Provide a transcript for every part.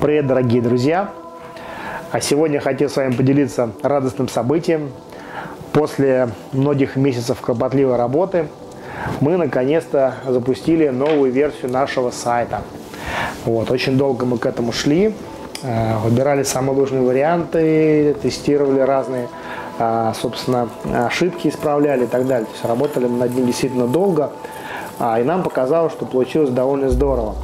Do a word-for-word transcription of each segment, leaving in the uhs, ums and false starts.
Привет, дорогие друзья! А сегодня я хотел с вами поделиться радостным событием. После многих месяцев кропотливой работы мы наконец-то запустили новую версию нашего сайта. Вот, очень долго мы к этому шли, выбирали самые нужные варианты, тестировали разные, собственно, ошибки исправляли и так далее. То есть работали мы над ним действительно долго, и нам показалось, что получилось довольно здорово.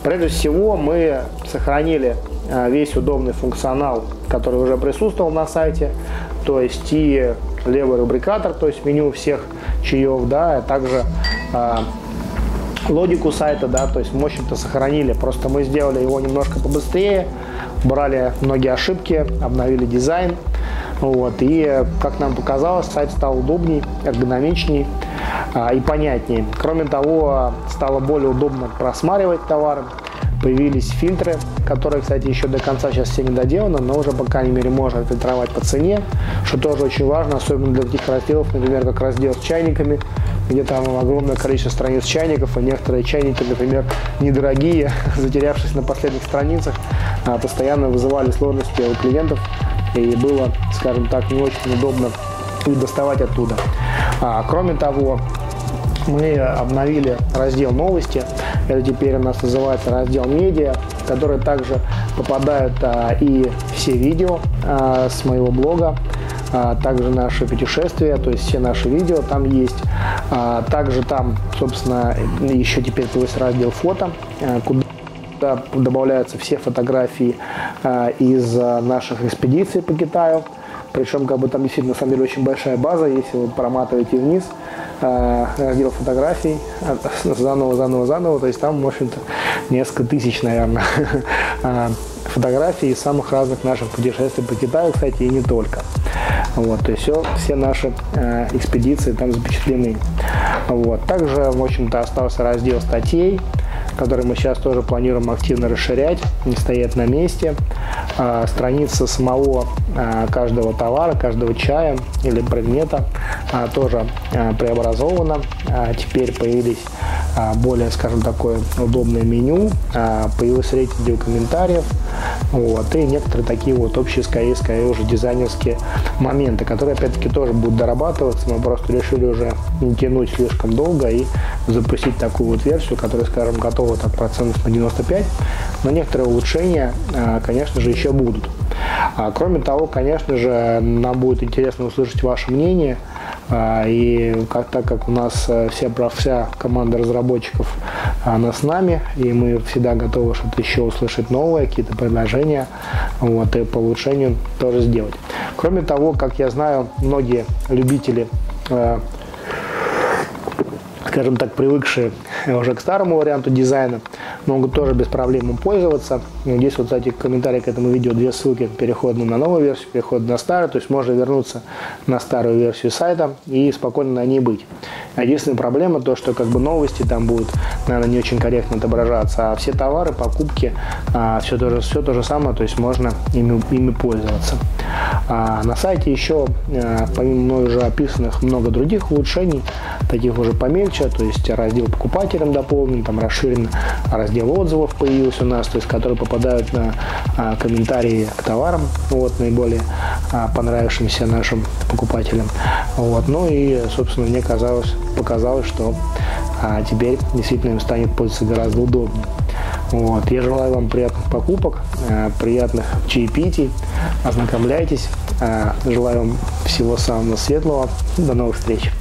Прежде всего, мы сохранили весь удобный функционал, который уже присутствовал на сайте, то есть и левый рубрикатор, то есть меню всех чаев, да, а также а, логику сайта, да, то есть мы, в общем-то, сохранили, просто мы сделали его немножко побыстрее, брали многие ошибки, обновили дизайн, вот, и, как нам показалось, сайт стал удобней, эргономичней а, и понятней. Кроме того, стало более удобно просматривать товары, появились фильтры, которые, кстати, еще до конца сейчас все не доделаны, но уже, по крайней мере, можно фильтровать по цене, что тоже очень важно, особенно для таких разделов, например, как раздел с чайниками, где там огромное количество страниц чайников, и некоторые чайники, например, недорогие, затерявшись на последних страницах, постоянно вызывали сложности у клиентов, и было, скажем так, не очень удобно их доставать оттуда. А, кроме того, мы обновили раздел «Новости». Это теперь у нас называется раздел «Медиа», в который также попадают а, и все видео а, с моего блога, а, также наши путешествия, то есть все наши видео там есть. А, также там, собственно, еще теперь есть раздел «Фото», куда добавляются все фотографии а, из наших экспедиций по Китаю. Причем, как бы, там действительно, на самом деле, очень большая база, если вы проматываете вниз э, раздел фотографий заново, заново, заново, то есть там, в общем-то, несколько тысяч, наверное, фотографий из самых разных наших путешествий по Китаю, кстати, и не только. Вот, то есть все, все наши э, экспедиции там запечатлены. Вот. Также, в общем-то, остался раздел статей, который мы сейчас тоже планируем активно расширять, не стоять на месте. А, страница самого а, каждого товара, каждого чая или предмета а, тоже а, преобразована. А, теперь появились а, более, скажем, такое удобное меню, а, появилась рейтинг комментариев, вот, и некоторые такие вот общие, скорее, скорее уже дизайнерские моменты, которые, опять-таки, тоже будут дорабатываться. Мы просто решили уже не тянуть слишком долго и запустить такую вот версию, которая, скажем, готова от процентов на девяносто пять, но некоторые улучшения, конечно же, еще будут. Кроме того, конечно же, нам будет интересно услышать ваше мнение, и как, так как у нас вся, вся команда разработчиков, она с нами, и мы всегда готовы что-то еще услышать новое, какие-то предложения, вот, и по улучшению тоже сделать. Кроме того, как я знаю, многие любители, скажем так, привыкшие уже к старому варианту дизайна, могут тоже без проблем им пользоваться. Здесь вот, кстати, в комментарии к этому видео две ссылки: переход на новую версию, переход на старую, то есть можно вернуться на старую версию сайта и спокойно на ней быть. Единственная проблема то, что, как бы, новости там будут, наверное, не очень корректно отображаться, а все товары, покупки, все то же, все то же самое, то есть можно ими, ими пользоваться. На сайте еще, помимо мной уже описанных, много других улучшений, таких уже помельче, то есть раздел покупателям дополнен, там расширен раздел отзывов появился у нас, то есть который попадают на комментарии к товарам, вот, наиболее понравившимся нашим покупателям. Вот, ну и, собственно, мне казалось, показалось, что теперь действительно им станет пользоваться гораздо удобнее. Вот. Я желаю вам приятных покупок, приятных чаепитий, ознакомляйтесь, желаю вам всего самого светлого, до новых встреч!